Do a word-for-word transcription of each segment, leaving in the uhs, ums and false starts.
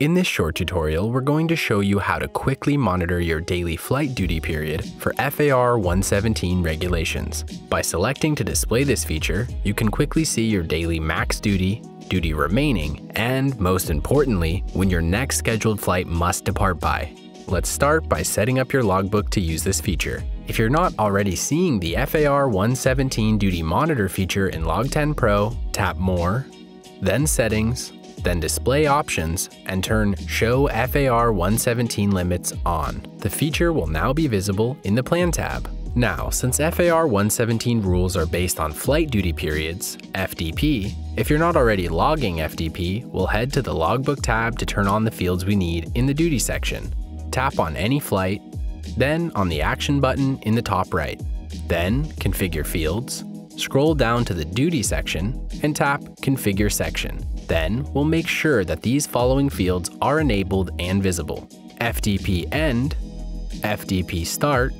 In this short tutorial, we're going to show you how to quickly monitor your daily flight duty period for F A R one seventeen regulations. By selecting to display this feature, you can quickly see your daily max duty, duty remaining, and most importantly, when your next scheduled flight must depart by. Let's start by setting up your logbook to use this feature. If you're not already seeing the F A R one seventeen Duty Monitor feature in LogTen Pro, tap More, then Settings, then Display Options, and turn Show F A R one seventeen Limits on. The feature will now be visible in the Plan tab. Now, since F A R one seventeen rules are based on flight duty periods, F D P, if you're not already logging F D P, we'll head to the Logbook tab to turn on the fields we need in the Duty section. Tap on any flight, then on the Action button in the top right. Then Configure Fields, scroll down to the Duty section, and tap Configure Section. Then we'll make sure that these following fields are enabled and visible: F D P End, F D P Start,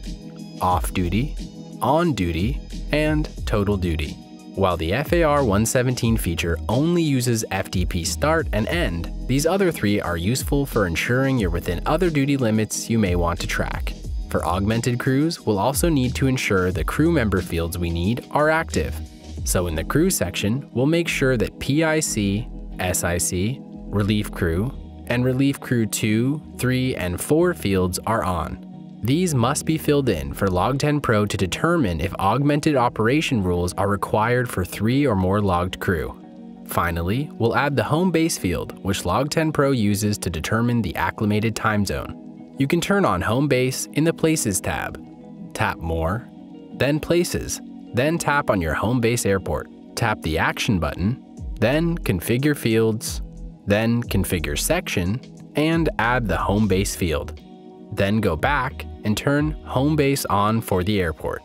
Off Duty, On Duty, and Total Duty. While the F A R one seventeen feature only uses F D P Start and End, these other three are useful for ensuring you're within other duty limits you may want to track. For augmented crews, we'll also need to ensure the crew member fields we need are active. So in the crew section, we'll make sure that P I C, S I C, relief crew, and relief crew two, three, and four fields are on. These must be filled in for LogTen Pro to determine if augmented operation rules are required for three or more logged crew. Finally, we'll add the home base field, which LogTen Pro uses to determine the acclimated time zone. You can turn on home base in the Places tab. Tap More, then Places, then tap on your home base airport. Tap the Action button, then Configure Fields, then Configure Section, and add the home base field. Then go back and turn home base on for the airport.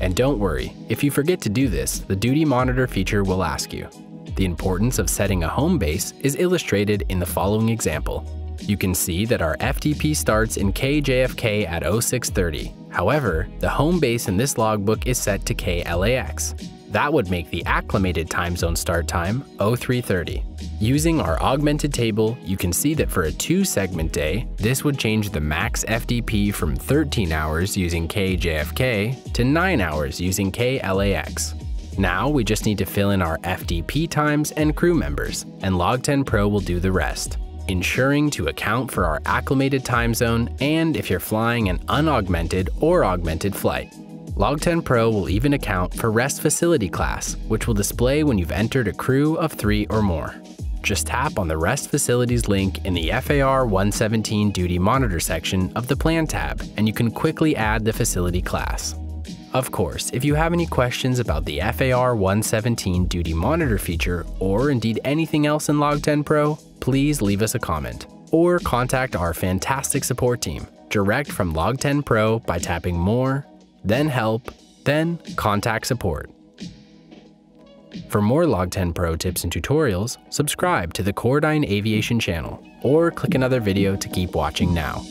And don't worry, if you forget to do this, the duty monitor feature will ask you. The importance of setting a home base is illustrated in the following example. You can see that our F D P starts in K J F K at oh six thirty. However, the home base in this logbook is set to K L A X. That would make the acclimated time zone start time oh three thirty. Using our augmented table, you can see that for a two-segment day, this would change the max F D P from thirteen hours using K J F K to nine hours using K L A X. Now we just need to fill in our F D P times and crew members, and LogTen Pro will do the rest, ensuring to account for our acclimated time zone and if you're flying an unaugmented or augmented flight. LogTen Pro will even account for Rest Facility class, which will display when you've entered a crew of three or more. Just tap on the Rest Facilities link in the F A R one seventeen Duty Monitor section of the Plan tab, and you can quickly add the facility class. Of course, if you have any questions about the F A R one seventeen Duty Monitor feature, or indeed anything else in LogTen Pro, please leave us a comment, or contact our fantastic support team, direct from LogTen Pro by tapping More, then Help, then Contact Support. For more LogTen Pro tips and tutorials, subscribe to the Coradine Aviation channel, or click another video to keep watching now.